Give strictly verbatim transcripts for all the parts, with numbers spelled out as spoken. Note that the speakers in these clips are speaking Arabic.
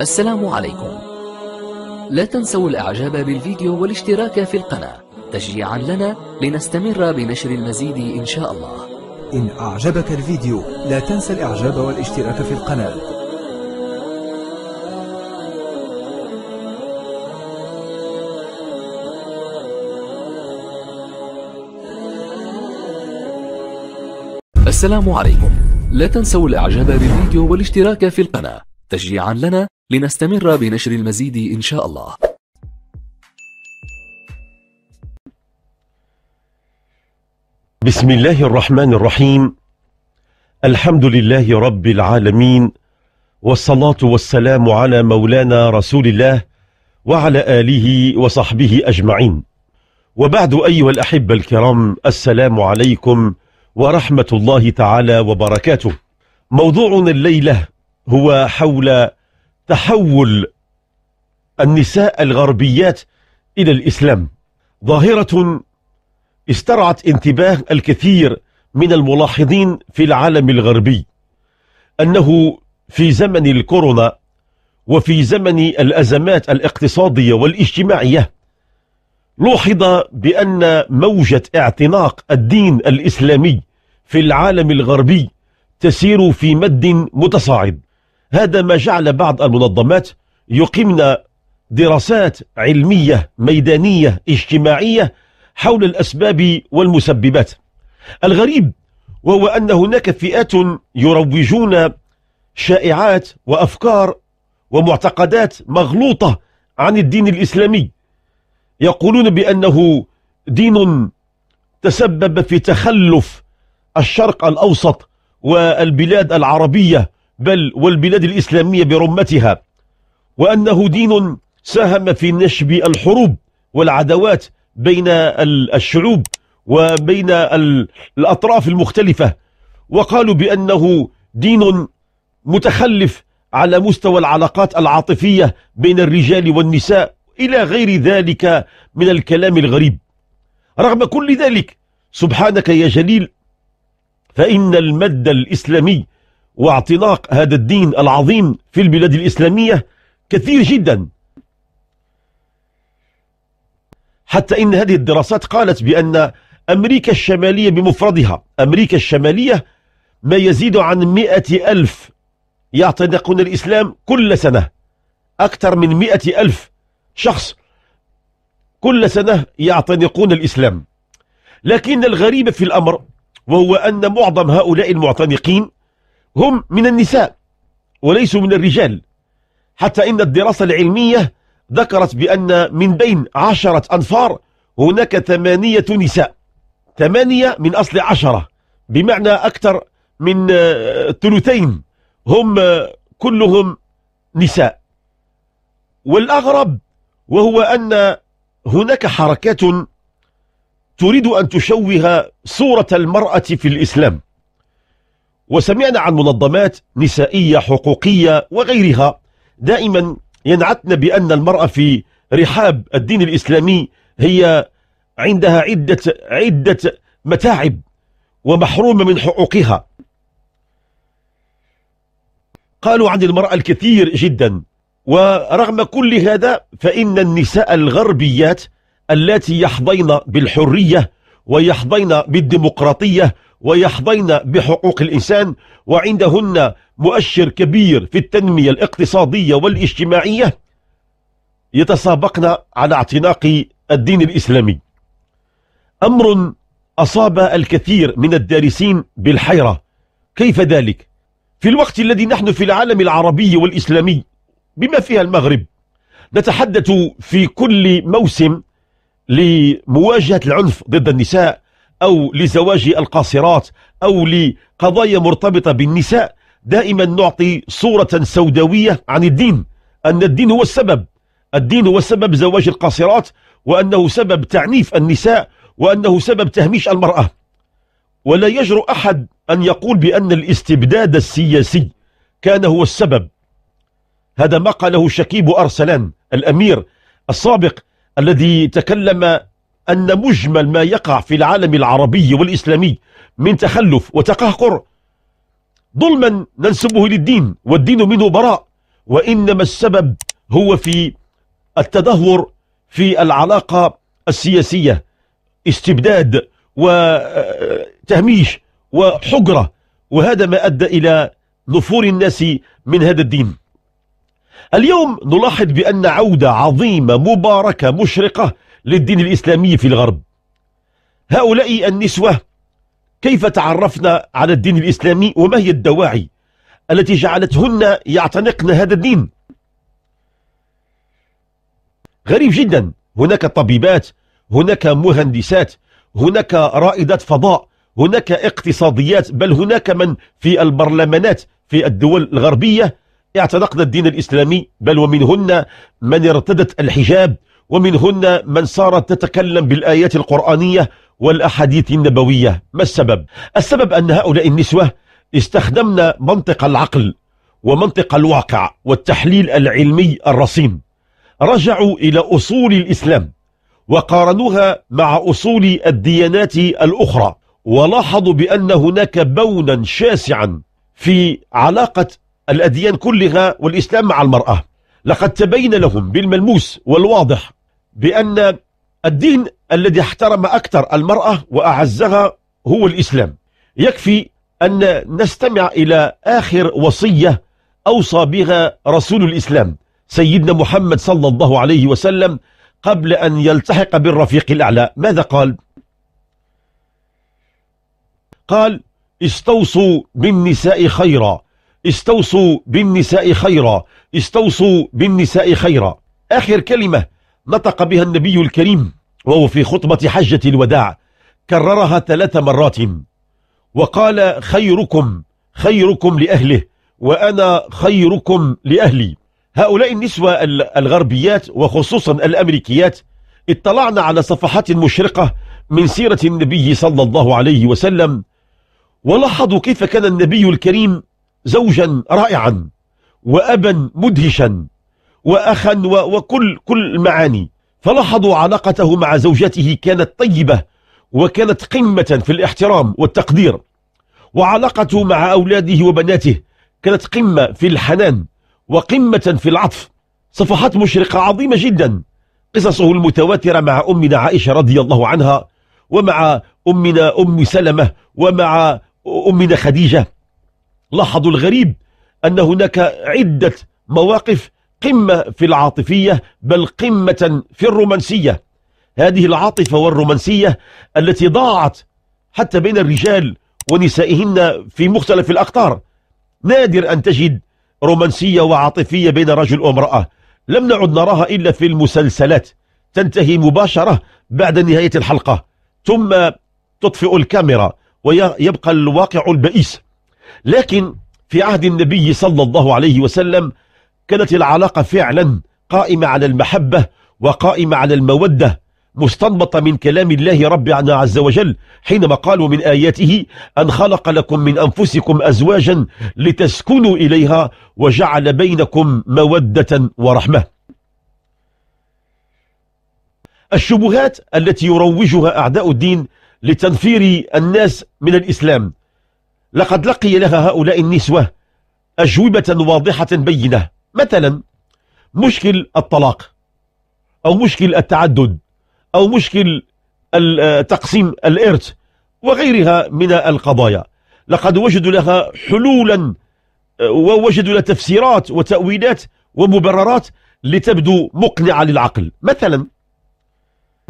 السلام عليكم. لا تنسوا الاعجاب بالفيديو والاشتراك في القناة تشجيعا لنا لنستمر بنشر المزيد ان شاء الله. ان اعجبك الفيديو لا تنسى الاعجاب والاشتراك في القناة. السلام عليكم. لا تنسوا الاعجاب بالفيديو والاشتراك في القناة تشجيعا لنا لنستمر بنشر المزيد ان شاء الله. بسم الله الرحمن الرحيم. الحمد لله رب العالمين، والصلاة والسلام على مولانا رسول الله وعلى آله وصحبه أجمعين، وبعد. أيها الأحبة الكرام، السلام عليكم ورحمة الله تعالى وبركاته. موضوعنا الليلة هو حول تحول النساء الغربيات إلى الإسلام، ظاهرة استرعت انتباه الكثير من الملاحظين في العالم الغربي، أنه في زمن الكورونا وفي زمن الأزمات الاقتصادية والاجتماعية لوحظ بأن موجة اعتناق الدين الإسلامي في العالم الغربي تسير في مد متصاعد. هذا ما جعل بعض المنظمات يقمن دراسات علمية ميدانية اجتماعية حول الأسباب والمسببات. الغريب وهو أن هناك فئات يروجون شائعات وأفكار ومعتقدات مغلوطة عن الدين الإسلامي، يقولون بأنه دين تسبب في تخلف الشرق الأوسط والبلاد العربية بل والبلاد الإسلامية برمتها، وأنه دين ساهم في نشب الحروب والعداوات بين الشعوب وبين الأطراف المختلفة، وقالوا بأنه دين متخلف على مستوى العلاقات العاطفية بين الرجال والنساء إلى غير ذلك من الكلام الغريب. رغم كل ذلك، سبحانك يا جليل، فإن المد الإسلامي واعتناق هذا الدين العظيم في البلاد الإسلامية كثير جدا، حتى إن هذه الدراسات قالت بأن أمريكا الشمالية بمفردها، أمريكا الشمالية، ما يزيد عن مئة ألف يعتنقون الإسلام كل سنة، أكثر من مئة ألف شخص كل سنة يعتنقون الإسلام. لكن الغريب في الأمر وهو أن معظم هؤلاء المعتنقين هم من النساء وليسوا من الرجال، حتى إن الدراسة العلمية ذكرت بأن من بين عشرة أنفار هناك ثمانية نساء، ثمانية من أصل عشرة، بمعنى أكثر من ثلثين هم كلهم نساء. والأغرب وهو أن هناك حركات تريد أن تشوه صورة المرأة في الإسلام، وسمعنا عن منظمات نسائية حقوقية وغيرها دائما ينعتن بأن المرأة في رحاب الدين الإسلامي هي عندها عدة, عدة متاعب ومحرومة من حقوقها. قالوا عن المرأة الكثير جدا، ورغم كل هذا فإن النساء الغربيات التي يحظين بالحرية ويحظين بالديمقراطية ويحظين بحقوق الإنسان وعندهن مؤشر كبير في التنمية الاقتصادية والاجتماعية يتسابقن على اعتناق الدين الإسلامي. أمر أصاب الكثير من الدارسين بالحيرة، كيف ذلك؟ في الوقت الذي نحن في العالم العربي والإسلامي بما فيها المغرب نتحدث في كل موسم لمواجهة العنف ضد النساء أو لزواج القاصرات أو لقضايا مرتبطة بالنساء، دائما نعطي صورة سوداوية عن الدين، أن الدين هو السبب، الدين هو سبب زواج القاصرات، وأنه سبب تعنيف النساء، وأنه سبب تهميش المرأة. ولا يجرؤ أحد أن يقول بأن الاستبداد السياسي كان هو السبب. هذا ما قاله شكيب أرسلان الأمير السابق، الذي تكلم أن مجمل ما يقع في العالم العربي والإسلامي من تخلف وتقهقر ظلما ننسبه للدين والدين منه براء، وإنما السبب هو في التدهور في العلاقة السياسية، استبداد وتهميش وحجرة، وهذا ما أدى إلى نفور الناس من هذا الدين. اليوم نلاحظ بأن عودة عظيمة مباركة مشرقة للدين الإسلامي في الغرب. هؤلاء النسوة كيف تعرفن على الدين الإسلامي، وما هي الدواعي التي جعلتهن يعتنقن هذا الدين؟ غريب جدا، هناك طبيبات، هناك مهندسات، هناك رائدات فضاء، هناك اقتصاديات، بل هناك من في البرلمانات في الدول الغربية اعتنقن الدين الإسلامي، بل ومنهن من ارتدت الحجاب، ومنهن من صارت تتكلم بالآيات القرآنية والأحاديث النبوية. ما السبب؟ السبب أن هؤلاء النسوة استخدمن منطق العقل ومنطق الواقع والتحليل العلمي الرصين، رجعوا إلى أصول الإسلام وقارنوها مع أصول الديانات الأخرى، ولاحظوا بأن هناك بونا شاسعا في علاقة الأديان كلها والإسلام مع المرأة. لقد تبين لهم بالملموس والواضح بأن الدين الذي احترم أكثر المرأة وأعزها هو الإسلام. يكفي أن نستمع إلى آخر وصية أوصى بها رسول الإسلام سيدنا محمد صلى الله عليه وسلم قبل أن يلتحق بالرفيق الأعلى. ماذا قال؟ قال: استوصوا بالنساء خيرا، استوصوا بالنساء خيرا، استوصوا بالنساء خيرا. آخر كلمة نطق بها النبي الكريم وهو في خطبة حجة الوداع، كررها ثلاث مرات وقال: خيركم خيركم لأهله وأنا خيركم لأهلي. هؤلاء النسوة الغربيات وخصوصا الأمريكيات اطلعنا على صفحات مشرقة من سيرة النبي صلى الله عليه وسلم، ولاحظوا كيف كان النبي الكريم زوجا رائعا وأبا مدهشا وأخا وكل كل المعاني. فلاحظوا علاقته مع زوجته كانت طيبة وكانت قمة في الاحترام والتقدير، وعلاقته مع أولاده وبناته كانت قمة في الحنان وقمة في العطف. صفحات مشرقة عظيمة جدا، قصصه المتواترة مع أمنا عائشة رضي الله عنها، ومع أمنا أم سلمة، ومع أمنا خديجة. لاحظوا الغريب أن هناك عدة مواقف قمة في العاطفية بل قمة في الرومانسية، هذه العاطفة والرومانسية التي ضاعت حتى بين الرجال ونسائهن في مختلف الأقطار. نادر أن تجد رومانسية وعاطفية بين رجل وامرأة، لم نعد نراها إلا في المسلسلات، تنتهي مباشرة بعد نهاية الحلقة ثم تطفئ الكاميرا ويبقى الواقع البئيس. لكن في عهد النبي صلى الله عليه وسلم كانت العلاقة فعلا قائمة على المحبة وقائمة على المودة، مستنبطة من كلام الله ربنا عز وجل حينما قالوا من آياته أن خلق لكم من أنفسكم أزواجا لتسكنوا إليها وجعل بينكم مودة ورحمة. الشبهات التي يروجها أعداء الدين لتنفير الناس من الإسلام، لقد لقي لها هؤلاء النسوة أجوبة واضحة بينة. مثلا مشكل الطلاق، أو مشكل التعدد، أو مشكل تقسيم الإرث، وغيرها من القضايا. لقد وجدوا لها حلولا ووجدوا لها تفسيرات وتأويلات ومبررات لتبدو مقنعة للعقل. مثلا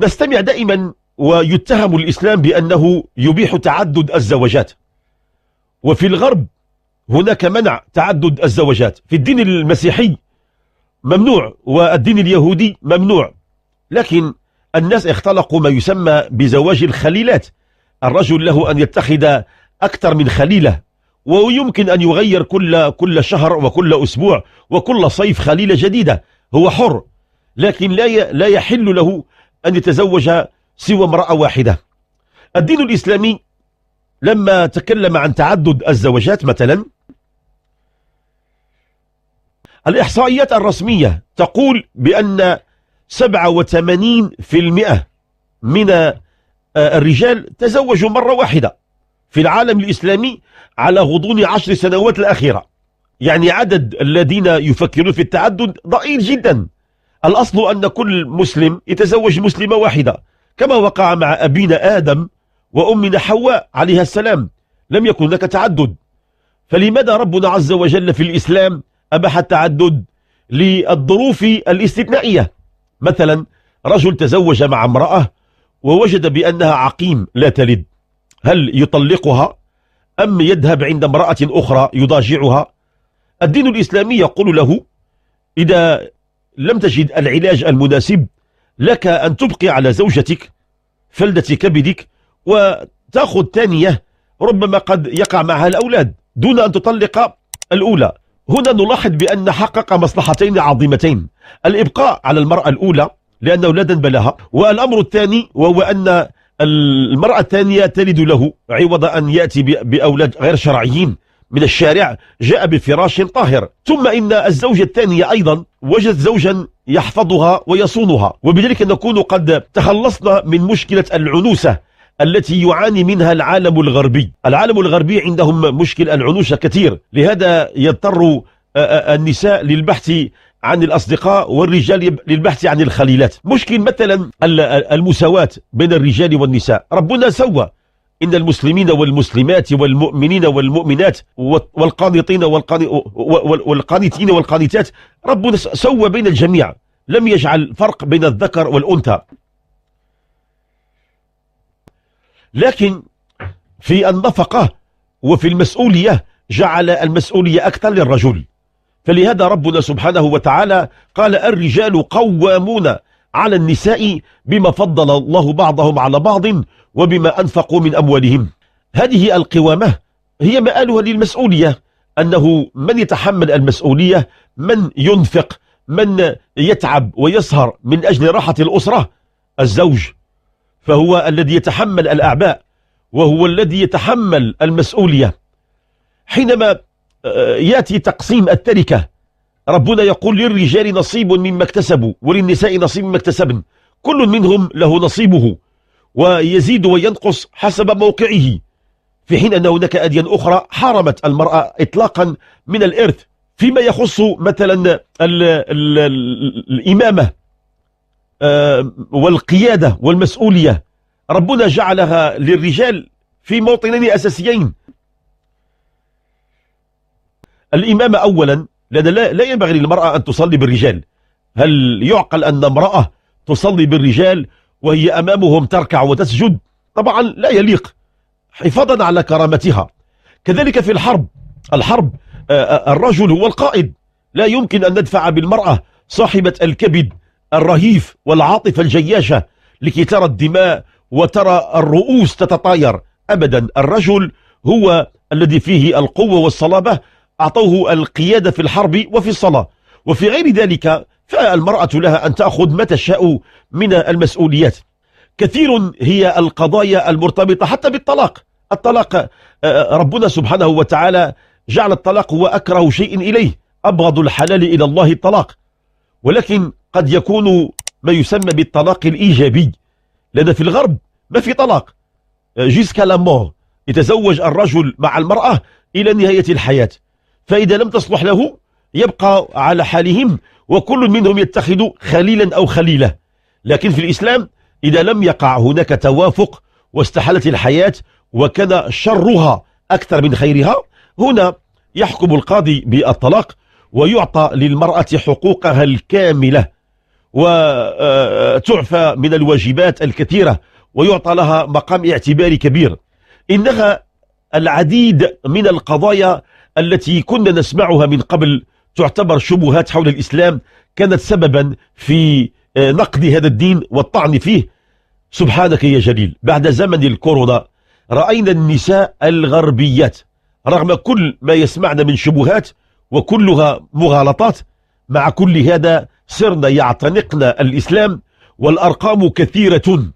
نستمع دائما ويتهم الإسلام بأنه يبيح تعدد الزوجات، وفي الغرب هناك منع تعدد الزوجات. في الدين المسيحي ممنوع، والدين اليهودي ممنوع، لكن الناس اختلقوا ما يسمى بزواج الخليلات. الرجل له أن يتخذ أكثر من خليلة، ويمكن أن يغير كل كل شهر وكل أسبوع وكل صيف خليلة جديدة، هو حر، لكن لا لا يحل له أن يتزوج سوى امرأة واحدة. الدين الإسلامي لما تكلم عن تعدد الزوجات، مثلا الإحصائيات الرسمية تقول بأن سبعة وثمانين بالمئة من الرجال تزوجوا مرة واحدة في العالم الإسلامي على غضون عشر سنوات الأخيرة. يعني عدد الذين يفكرون في التعدد ضئيل جدا. الأصل أن كل مسلم يتزوج مسلمة واحدة، كما وقع مع أبينا آدم وأمنا حواء عليها السلام، لم يكن لك تعدد. فلماذا ربنا عز وجل في الإسلام أباح التعدد؟ للظروف الاستثنائية. مثلا رجل تزوج مع امرأة ووجد بأنها عقيم لا تلد، هل يطلقها أم يذهب عند امرأة أخرى يضاجعها؟ الدين الإسلامي يقول له إذا لم تجد العلاج المناسب لك أن تبقي على زوجتك فلدة كبدك وتأخذ ثانية ربما قد يقع معها الأولاد دون أن تطلق الأولى. هنا نلاحظ بأن حقق مصلحتين عظيمتين، الإبقاء على المرأة الأولى لأنه لا ذنب لها، والأمر الثاني وهو أن المرأة الثانية تلد له عوض أن يأتي بأولاد غير شرعيين من الشارع، جاء بفراش طاهر. ثم إن الزوجة الثانية أيضا وجدت زوجا يحفظها ويصونها، وبذلك نكون قد تخلصنا من مشكلة العنوسة التي يعاني منها العالم الغربي. العالم الغربي عندهم مشكل العنوسة كثير، لهذا يضطر النساء للبحث عن الأصدقاء والرجال للبحث عن الخليلات. مشكل مثلا المساواة بين الرجال والنساء، ربنا سوى إن المسلمين والمسلمات والمؤمنين والمؤمنات والقانطين والقانتين والقانتات، ربنا سوى بين الجميع، لم يجعل فرق بين الذكر والأنثى. لكن في النفقة وفي المسؤولية جعل المسؤولية أكثر للرجل، فلهذا ربنا سبحانه وتعالى قال الرجال قوامون على النساء بما فضل الله بعضهم على بعض وبما أنفقوا من أموالهم. هذه القوامة هي مآلها للمسؤولية، أنه من يتحمل المسؤولية، من ينفق، من يتعب ويسهر من أجل راحة الأسرة، الزوج، فهو الذي يتحمل الأعباء وهو الذي يتحمل المسؤولية. حينما يأتي تقسيم التركة ربنا يقول للرجال نصيب مما اكتسبوا وللنساء نصيب مما اكتسبن، كل منهم له نصيبه ويزيد وينقص حسب موقعه، في حين أن هناك أديان أخرى حرمت المرأة إطلاقا من الإرث. فيما يخص مثلا ال ال ال الإمامة والقيادة والمسؤولية، ربنا جعلها للرجال في موطنين أساسيين. الإمامة أولا، لأن لا ينبغي للمرأة أن تصلي بالرجال، هل يعقل أن امرأة تصلي بالرجال وهي أمامهم تركع وتسجد؟ طبعا لا يليق، حفاظا على كرامتها. كذلك في الحرب، الحرب الرجل هو القائد، لا يمكن أن ندفع بالمرأة صاحبة الكبد الرهيف والعاطفة الجياشة لكي ترى الدماء وترى الرؤوس تتطاير أبدا. الرجل هو الذي فيه القوة والصلابة، أعطوه القيادة في الحرب وفي الصلاة. وفي غير ذلك فالمرأة لها أن تأخذ ما تشاء من المسؤوليات. كثير هي القضايا المرتبطة حتى بالطلاق. الطلاق ربنا سبحانه وتعالى جعل الطلاق هو أكره شيء إليه، أبغض الحلال إلى الله الطلاق، ولكن قد يكون ما يسمى بالطلاق الإيجابي، لأن في الغرب ما في طلاق جيسكا لامور، يتزوج الرجل مع المرأة إلى نهاية الحياة، فإذا لم تصلح له يبقى على حالهم وكل منهم يتخذ خليلا أو خليلة. لكن في الإسلام إذا لم يقع هناك توافق واستحلت الحياة وكان شرها أكثر من خيرها، هنا يحكم القاضي بالطلاق ويعطى للمرأة حقوقها الكاملة، وتعفى من الواجبات الكثيرة ويعطى لها مقام اعتباري كبير. إنها العديد من القضايا التي كنا نسمعها من قبل تعتبر شبهات حول الإسلام كانت سببا في نقد هذا الدين والطعن فيه. سبحانك يا جليل، بعد زمن الكورونا رأينا النساء الغربيات رغم كل ما يسمعنا من شبهات وكلها مغالطات، مع كل هذا صرنا يعتنقنا الإسلام والأرقام كثيرة.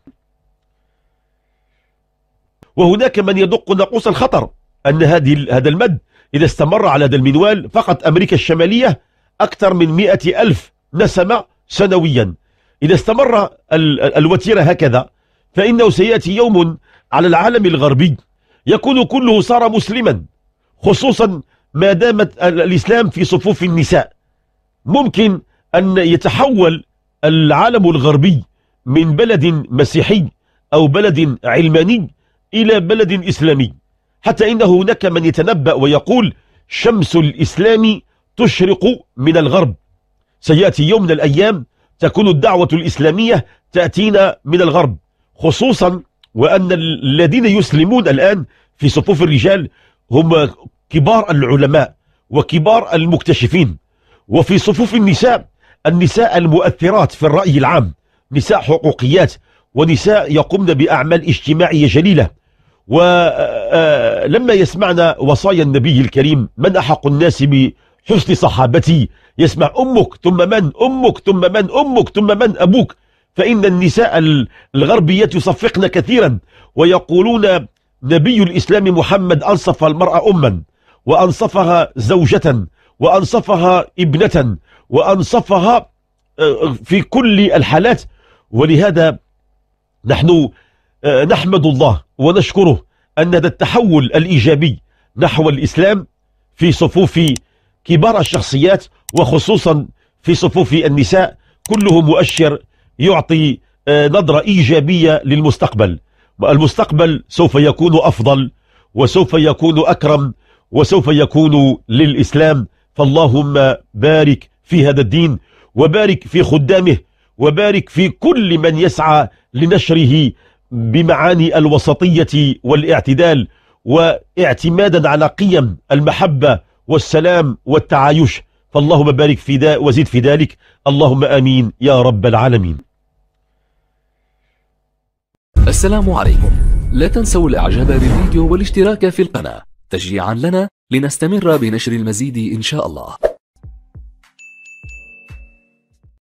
وهناك من يدق ناقوس الخطر أن هذه هذا المد إذا استمر على هذا المنوال، فقط أمريكا الشمالية أكثر من مئة ألف نسمة سنويا، إذا استمر الوتيرة هكذا فإنه سيأتي يوم على العالم الغربي يكون كله صار مسلما، خصوصا ما دامت الإسلام في صفوف النساء. ممكن أن يتحول العالم الغربي من بلد مسيحي أو بلد علماني إلى بلد إسلامي، حتى إن هناك من يتنبأ ويقول شمس الإسلام تشرق من الغرب. سيأتي يوم من الأيام تكون الدعوة الإسلامية تأتينا من الغرب، خصوصا وأن الذين يسلمون الآن في صفوف الرجال هم كبار العلماء وكبار المكتشفين، وفي صفوف النساء النساء المؤثرات في الرأي العام، نساء حقوقيات ونساء يقمن بأعمال اجتماعية جليلة. ولما يسمعنا وصايا النبي الكريم من أحق الناس بحسن صحابتي، يسمع أمك ثم من، أمك ثم من، أمك ثم من، أبوك. فإن النساء الغربيات يصفقن كثيرا ويقولون نبي الإسلام محمد أنصف المرأة أما، وأنصفها زوجة، وأنصفها ابنة، وأنصفها في كل الحالات. ولهذا نحن نحمد الله ونشكره أن هذا التحول الإيجابي نحو الإسلام في صفوف كبار الشخصيات وخصوصا في صفوف النساء كله مؤشر يعطي نظرة إيجابية للمستقبل. المستقبل سوف يكون أفضل وسوف يكون أكرم وسوف يكون للإسلام. فاللهم بارك في هذا الدين وبارك في خدامه وبارك في كل من يسعى لنشره بمعاني الوسطية والاعتدال، واعتمادا على قيم المحبة والسلام والتعايش. فاللهم بارك في ذا وزد في ذلك، اللهم آمين يا رب العالمين. السلام عليكم، لا تنسوا الاعجاب بالفيديو والاشتراك في القناة تشجيعا لنا لنستمر بنشر المزيد إن شاء الله.